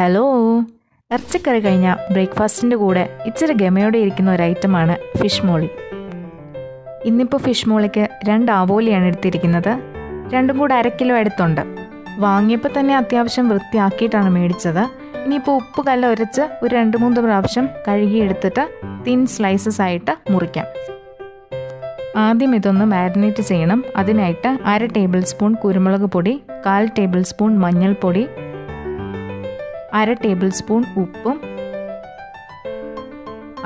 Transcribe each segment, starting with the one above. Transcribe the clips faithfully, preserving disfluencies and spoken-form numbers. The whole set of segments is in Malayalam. Hello! Archakari kayna breakfast inde koode ichira gemeyode irikkunna oru item aanu fish mole. Innippo fish molekke rendu avoliyana eduttirikkunnathu. Rendum koode one point five kilo eduttundu. Vaangiyappo thanne atyavasham vrithiyaakkiyittaan medichathu. Innippo uppu kalla urachu oru rendu moonu pravasham kalugi eduthittu thin slices aayittu murikkam. ആദ്യം ഇതൊന്ന് മാരിനേറ്റ് ചെയ്യണം. അതിനായിട്ട് അര ടേബിൾ സ്പൂൺ കുരുമുളക് പൊടി, കാൽ ടേബിൾ സ്പൂൺ മഞ്ഞൾപ്പൊടി, അര ടേബിൾ സ്പൂൺ ഉപ്പും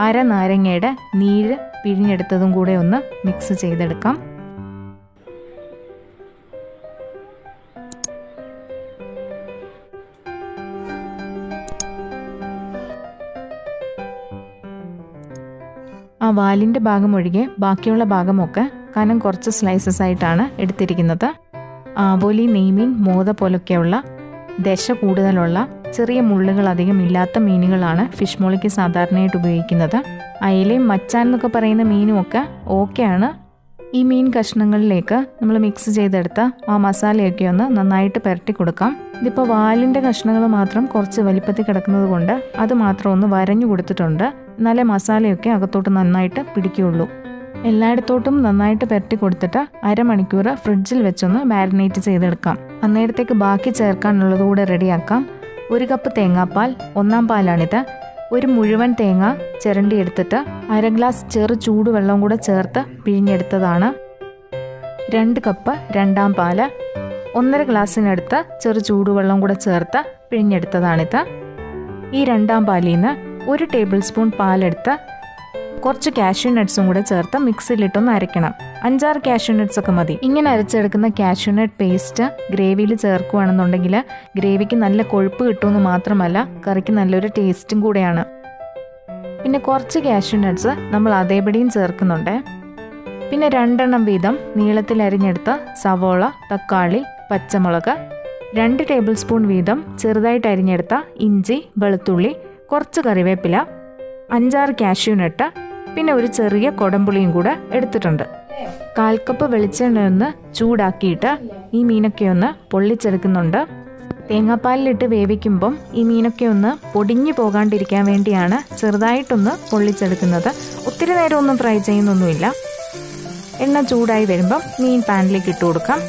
അര നാരങ്ങയുടെ നീര് പിഴിഞ്ഞെടുത്തതും കൂടെ ഒന്ന് മിക്സ് ചെയ്തെടുക്കാം. ആ വാലിൻ്റെ ഭാഗം ഒഴികെ ബാക്കിയുള്ള ഭാഗമൊക്കെ കനം കുറച്ച് സ്ലൈസസ് ആയിട്ടാണ് എടുത്തിരിക്കുന്നത്. ആവോലി, നെയ്മീൻ, മോത പോലൊക്കെയുള്ള ദശ കൂടുതലുള്ള ചെറിയ മുള്ളുകൾ അധികം ഇല്ലാത്ത മീനുകളാണ് ഫിഷ് മോളിക്ക് സാധാരണയായിട്ട് ഉപയോഗിക്കുന്നത്. അയലയും മച്ചാൻ എന്നൊക്കെ പറയുന്ന മീനുമൊക്കെ ഓക്കെയാണ്. ഈ മീൻ കഷ്ണങ്ങളിലേക്ക് നമ്മൾ മിക്സ് ചെയ്തെടുത്ത ആ മസാലയൊക്കെ ഒന്ന് നന്നായിട്ട് പുരട്ടി കൊടുക്കാം. ഇതിപ്പോൾ വാലിൻ്റെ കഷ്ണങ്ങൾ മാത്രം കുറച്ച് വലിപ്പത്തിൽ കിടക്കുന്നത് കൊണ്ട് അത് മാത്രം ഒന്ന് വരഞ്ഞു കൊടുത്തിട്ടുണ്ട്. എന്നാലേ മസാലയൊക്കെ അകത്തോട്ട് നന്നായിട്ട് പിടിക്കുകയുള്ളൂ. എല്ലായിടത്തോട്ടും നന്നായിട്ട് പുരട്ടി കൊടുത്തിട്ട് അരമണിക്കൂർ ഫ്രിഡ്ജിൽ വെച്ചൊന്ന് മാരിനേറ്റ് ചെയ്തെടുക്കാം. അന്നേരത്തേക്ക് ബാക്കി ചേർക്കാനുള്ളത് കൂടെ റെഡിയാക്കാം. ഒരു കപ്പ് തേങ്ങാപ്പാൽ, ഒന്നാം പാലാണിത്. ഒരു മുഴുവൻ തേങ്ങ ചിരണ്ടിയെടുത്തിട്ട് അര ഗ്ലാസ് ചെറു ചൂടുവെള്ളം കൂടെ ചേർത്ത് പിഴിഞ്ഞെടുത്തതാണ്. രണ്ട് കപ്പ് രണ്ടാം പാല്, ഒന്നര ഗ്ലാസ്സിനടുത്ത് ചെറു ചൂടുവെള്ളം കൂടെ ചേർത്ത് പിഴിഞ്ഞെടുത്തതാണിത്. ഈ രണ്ടാം പാലിൽ നിന്ന് ഒരു ടേബിൾ സ്പൂൺ പാലെടുത്ത് കുറച്ച് കാഷ്യൂ നട്ട്സും കൂടെ ചേർത്ത് മിക്സിയിലിട്ടൊന്ന് അരയ്ക്കണം. അഞ്ചാറ് കാഷ്യൂ നട്ട്സൊക്കെ മതി. ഇങ്ങനെ അരച്ചെടുക്കുന്ന കാഷ്യൂ നട്ട് പേസ്റ്റ് ഗ്രേവിയിൽ ചേർക്കുകയാണെന്നുണ്ടെങ്കിൽ ഗ്രേവിക്ക് നല്ല കൊഴുപ്പ് കിട്ടുമെന്ന് മാത്രമല്ല കറിക്ക് നല്ലൊരു ടേസ്റ്റും കൂടെയാണ്. പിന്നെ കുറച്ച് കാഷ്യൂ നട്ട്സ് നമ്മൾ അതേപടിയും ചേർക്കുന്നുണ്ട്. പിന്നെ രണ്ടെണ്ണം വീതം നീളത്തിൽ അരിഞ്ഞെടുത്ത സവോള, തക്കാളി, പച്ചമുളക്, രണ്ട് ടേബിൾ സ്പൂൺ വീതം ചെറുതായിട്ട് അരിഞ്ഞെടുത്ത ഇഞ്ചി, വെളുത്തുള്ളി, കുറച്ച് കറിവേപ്പില, അഞ്ചാറ് കാഷ്യൂ നട്ട്, പിന്നെ ഒരു ചെറിയ കൊടമ്പുളിയും കൂടെ എടുത്തിട്ടുണ്ട്. കാൽ കപ്പ് വെളിച്ചെണ്ണ ഒന്ന് ചൂടാക്കിയിട്ട് ഈ മീനൊക്കെ ഒന്ന് പൊള്ളിച്ചെടുക്കുന്നുണ്ട്. തേങ്ങാപ്പാലിലിട്ട് വേവിക്കുമ്പം ഈ മീനൊക്കെ ഒന്ന് പൊടിഞ്ഞു പോകാണ്ടിരിക്കാൻ വേണ്ടിയാണ് ചെറുതായിട്ടൊന്ന് പൊള്ളിച്ചെടുക്കുന്നത്. ഒത്തിരി നേരം ഒന്നും ഫ്രൈ ചെയ്യുന്നൊന്നുമില്ല. എണ്ണ ചൂടായി വരുമ്പം മീൻ പാനിലേക്ക് ഇട്ട് കൊടുക്കാം.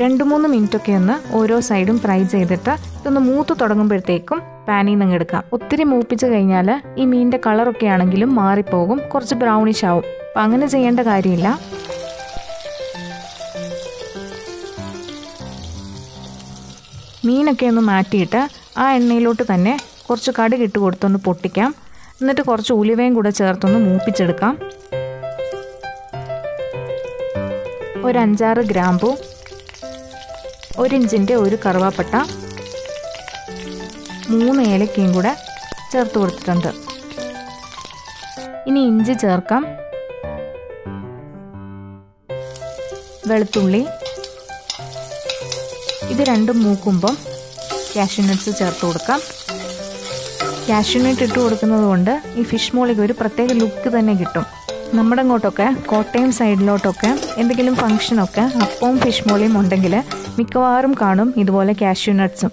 രണ്ട് മൂന്ന് മിനിറ്റൊക്കെ ഒന്ന് ഓരോ സൈഡും ഫ്രൈ ചെയ്തിട്ട് ഇതൊന്ന് മൂത്ത് തുടങ്ങുമ്പോഴത്തേക്കും പാനിൽ നിന്ന് എടുക്കാം. ഒത്തിരി മൂപ്പിച്ച് കഴിഞ്ഞാൽ ഈ മീനിൻ്റെ കളറൊക്കെ ആണെങ്കിലും മാറിപ്പോകും, കുറച്ച് ബ്രൗണിഷ് ആവും. അപ്പം അങ്ങനെ ചെയ്യേണ്ട കാര്യമില്ല. മീനൊക്കെ ഒന്ന് മാറ്റിയിട്ട് ആ എണ്ണയിലോട്ട് തന്നെ കുറച്ച് കടുക് ഇട്ട് കൊടുത്തൊന്ന് പൊട്ടിക്കാം. എന്നിട്ട് കുറച്ച് ഉലുവയും കൂടെ ചേർത്തൊന്ന് മൂപ്പിച്ചെടുക്കാം. ഒരു അഞ്ചാറ് ഗ്രാമ്പൂ, ഒരിഞ്ചിൻ്റെ ഒരു കറുവാപ്പട്ട, മൂന്ന് ഏലക്കയും കൂടെ ചേർത്ത് കൊടുത്തിട്ടുണ്ട്. ഇനി ഇഞ്ചി ചേർക്കാം, വെളുത്തുള്ളി. ഇത് രണ്ടും മൂക്കുമ്പം കാഷ്യൂ നട്ട്സ് ചേർത്ത് കൊടുക്കാം. കാഷ്യൂ നട്ട് ഇട്ട് കൊടുക്കുന്നത് കൊണ്ട് ഈ ഫിഷ് മോളിക്ക് ഒരു പ്രത്യേക ലുക്ക് തന്നെ കിട്ടും. നമ്മുടെ അങ്ങോട്ടൊക്കെ കോട്ടയം സൈഡിലോട്ടൊക്കെ എന്തെങ്കിലും ഫംഗ്ഷനൊക്കെ അപ്പവും ഫിഷ് മോളിയും ഉണ്ടെങ്കിൽ മിക്കവാറും കാണും ഇതുപോലെ കാഷ്യൂ നട്ട്സും.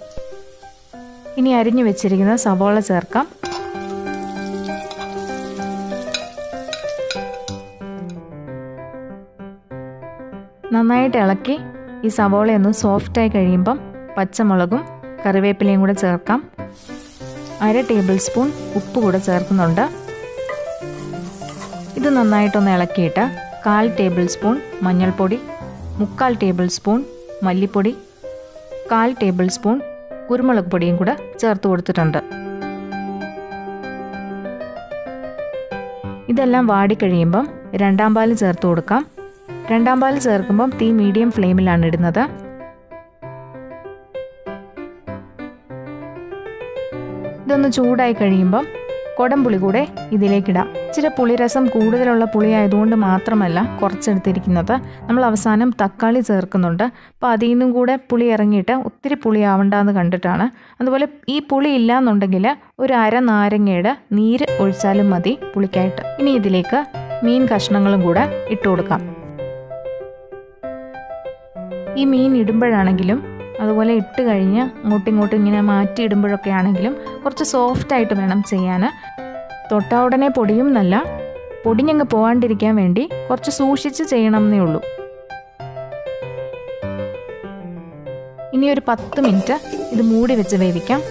ഇനി അരിഞ്ഞു വെച്ചിരിക്കുന്ന സവോള ചേർക്കാം. നന്നായിട്ട് ഇളക്കി ഈ സവോളയൊന്ന് സോഫ്റ്റായി കഴിയുമ്പം പച്ചമുളകും കറിവേപ്പിലയും കൂടെ ചേർക്കാം. അര ടേബിൾ സ്പൂൺ ഉപ്പ് കൂടെ ചേർക്കുന്നുണ്ട്. ഇത് നന്നായിട്ടൊന്ന് ഇളക്കിയിട്ട് കാൽ ടേബിൾ സ്പൂൺ മഞ്ഞൾപ്പൊടി, മുക്കാൽ ടേബിൾ സ്പൂൺ മല്ലിപ്പൊടി, കാൽ ടേബിൾ സ്പൂൺ കുരുമുളക് പൊടിയും കൂടെ ചേർത്ത് കൊടുത്തിട്ടുണ്ട്. ഇതെല്ലാം വാടിക്കഴിയുമ്പം രണ്ടാം പാല് ചേർത്ത് കൊടുക്കാം. രണ്ടാം പാല് ചേർക്കുമ്പം തീ മീഡിയം ഫ്ലെയിമിലാണ് ഇടുന്നത്. ഇതൊന്ന് ചൂടായി കഴിയുമ്പം കൊടംപുളി കൂടെ ഇതിലേക്കിടാം. ഇച്ചിരി പുളിരസം കൂടുതലുള്ള പുളി ആയതുകൊണ്ട് മാത്രമല്ല കുറച്ചെടുത്തിരിക്കുന്നത്. നമ്മൾ അവസാനം തക്കാളി ചേർക്കുന്നുണ്ട്. അപ്പോൾ അതിൽ നിന്നും കൂടെ പുളി ഇറങ്ങിയിട്ട് ഒത്തിരി പുളി ആവണ്ടെന്ന് കണ്ടിട്ടാണ്. അതുപോലെ ഈ പുളി ഇല്ലയെന്നുണ്ടെങ്കിൽ ഒരു അര നാരങ്ങയുടെ നീര് ഒഴിച്ചാലും മതി പുളിക്കായിട്ട്. ഇനി ഇതിലേക്ക് മീൻ കഷ്ണങ്ങളും കൂടെ ഇട്ട് കൊടുക്കാം. ഈ മീൻ ഇടുമ്പോഴാണെങ്കിലും അതുപോലെ ഇട്ട് കഴിഞ്ഞ് ഇങ്ങോട്ടും ഇങ്ങോട്ടും ഇങ്ങനെ മാറ്റി ഇടുമ്പോഴൊക്കെ ആണെങ്കിലും കുറച്ച് സോഫ്റ്റായിട്ട് വേണം ചെയ്യാൻ. തൊട്ടാ ഉടനെ പൊടിയും നല്ല പൊടിഞ്ഞങ്ങ് പോകാണ്ടിരിക്കാൻ വേണ്ടി കുറച്ച് സൂക്ഷിച്ച് ചെയ്യണം എന്നേ ഉള്ളൂ. ഇനി ഒരു പത്ത് മിനിറ്റ് ഇത് മൂടി വെച്ച് വേവിക്കാം.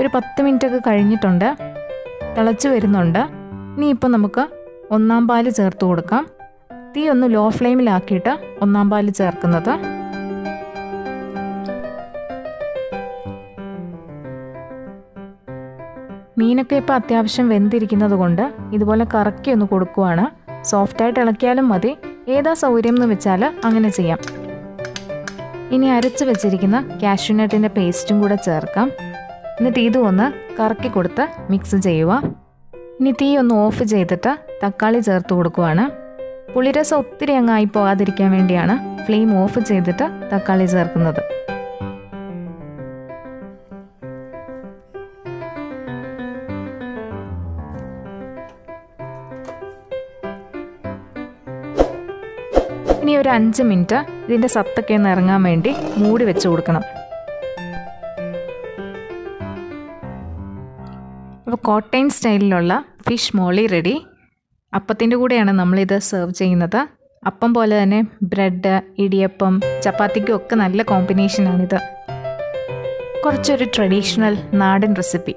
ഒരു പത്ത് മിനിറ്റൊക്കെ കഴിഞ്ഞിട്ടുണ്ട്, തിളച്ച് വരുന്നുണ്ട്. ഇനി ഇപ്പോൾ നമുക്ക് ഒന്നാം പാല് ചേർത്ത് കൊടുക്കാം. തീ ഒന്ന് ലോ ഫ്ലെയിമിലാക്കിയിട്ട് ഒന്നാം പാല് ചേർക്കുന്നത്. മീനൊക്കെ ഇപ്പോൾ അത്യാവശ്യം വെന്തിരിക്കുന്നത് കൊണ്ട് ഇതുപോലെ കറക്കി ഒന്ന് കൊടുക്കുവാണ്. സോഫ്റ്റായിട്ട് ഇളക്കിയാലും മതി, ഏതാ സൗകര്യം എന്ന് വെച്ചാൽ അങ്ങനെ ചെയ്യാം. ഇനി അരച്ച് വെച്ചിരിക്കുന്ന കാഷ്യൂനട്ടിൻ്റെ പേസ്റ്റും കൂടെ ചേർക്കാം. എന്നിട്ട് ഇതും ഒന്ന് കറക്കി കൊടുത്ത് മിക്സ് ചെയ്യുക. ഇനി തീ ഒന്ന് ഓഫ് ചെയ്തിട്ട് തക്കാളി ചേർത്ത് കൊടുക്കുവാണ്. പുളിരസം ഒത്തിരി അങ്ങായി പോകാതിരിക്കാൻ വേണ്ടിയാണ് ഫ്ലെയിം ഓഫ് ചെയ്തിട്ട് തക്കാളി ചേർക്കുന്നത്. ഇനി ഒരു അഞ്ച് മിനിറ്റ് ഇതിൻ്റെ സത്തൊക്കെ ഒന്ന് ഇറങ്ങാൻ വേണ്ടി മൂടി വെച്ച് കൊടുക്കണം. അപ്പോൾ കോട്ടയം സ്റ്റൈലിലുള്ള ഫിഷ് മോളി റെഡി. അപ്പത്തിൻ്റെ കൂടെയാണ് നമ്മളിത് സെർവ് ചെയ്യുന്നത്. അപ്പം പോലെ തന്നെ ബ്രെഡ്, ഇടിയപ്പം, ചപ്പാത്തിക്കും ഒക്കെ നല്ല കോമ്പിനേഷനാണിത്. കുറച്ചൊരു ട്രഡീഷണൽ നാടൻ റെസിപ്പി.